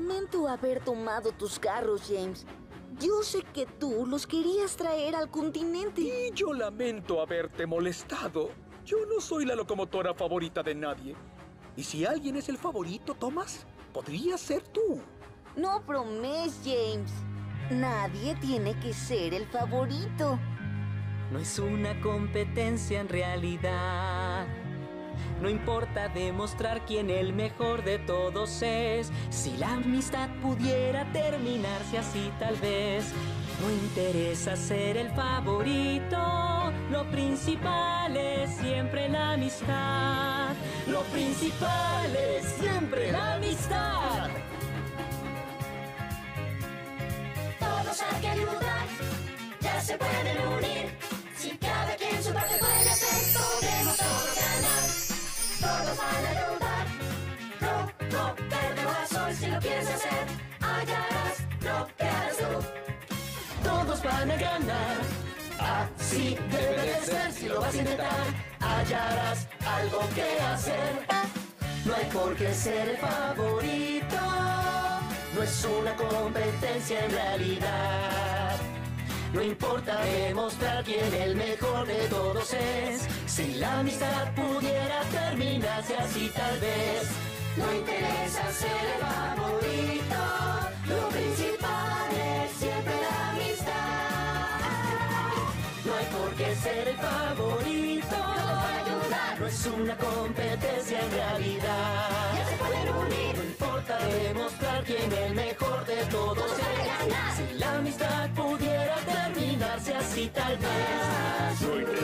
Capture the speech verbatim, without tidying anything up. Lamento haber tomado tus carros, James. Yo sé que tú los querías traer al continente. Y yo lamento haberte molestado. Yo no soy la locomotora favorita de nadie. Y si alguien es el favorito, Thomas, podría ser tú. No bromees, James. Nadie tiene que ser el favorito. No es una competencia en realidad. No importa demostrar quién el mejor de todos es. Si la amistad pudiera terminarse así, tal vez. No interesa ser el favorito. Lo principal es siempre la amistad. Lo principal es siempre la amistad. Todos hay que ayudar. Ya se pueden unir. Si cada quien su parte puede hacer, podemos todos ganar. Todos van a ayudar. Rojo, verde o azul, si lo quieres hacer, hallarás lo que harás tú. Todos van a ganar. Así debe de ser, si lo vas a intentar, hallarás algo que hacer. No hay por qué ser el favorito. No es una competencia en realidad. No importa demostrar quién el mejor de todos es. Si la amistad pudiera terminarse así, tal vez. No interesa ser el favorito. Lo principal es siempre la amistad. No hay por qué ser el favorito. No es una competencia en realidad. Ya se pueden unir. No importa demostrar quién el mejor de todos es. Si la amistad pudiera terminarse así, tal vez.